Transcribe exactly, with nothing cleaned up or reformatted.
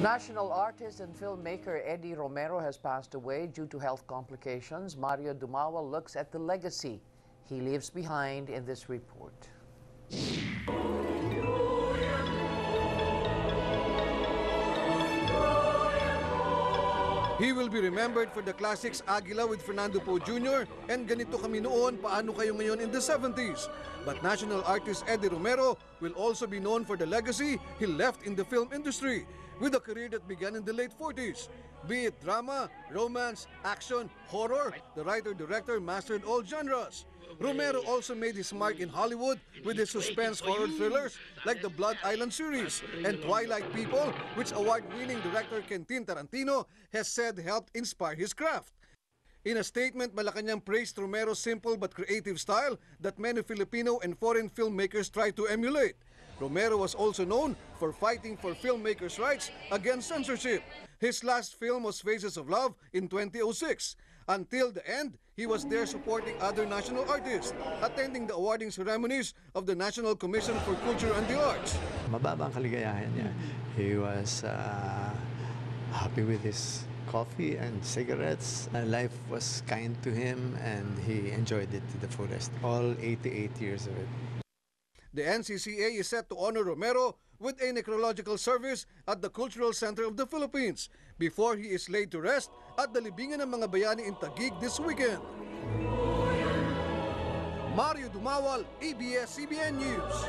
National artist and filmmaker Eddie Romero has passed away due to health complications. Mario Dumawa looks at the legacy he leaves behind in this report. He will be remembered for the classics Agila with Fernando Poe, Junior and Ganito Kami Noon, Paano Kayo Ngayon in the seventies. But national artist Eddie Romero will also be known for the legacy he left in the film industry with a career that began in the late forties. Be it drama, romance, action, horror, the writer-director mastered all genres. Romero also made his mark in Hollywood with his suspense horror thrillers like the Blood Island series and Twilight People, which award-winning director Quentin Tarantino has said helped inspire his craft. In a statement, Malacanang praised Romero's simple but creative style that many Filipino and foreign filmmakers try to emulate. Romero was also known for fighting for filmmakers' rights against censorship. His last film was Faces of Love in two thousand six. Until the end, he was there supporting other national artists, attending the awarding ceremonies of the National Commission for Culture and the Arts. Mababang kaligayahan niya. He was uh, happy with his coffee and cigarettes. Uh, life was kind to him and he enjoyed it to the fullest. All eighty-eight years of it. The N C C A is set to honor Romero with a necrological service at the Cultural Center of the Philippines before he is laid to rest at the Libingan ng mga Bayani in Taguig this weekend. Mario Dumawal, A B S C B N News.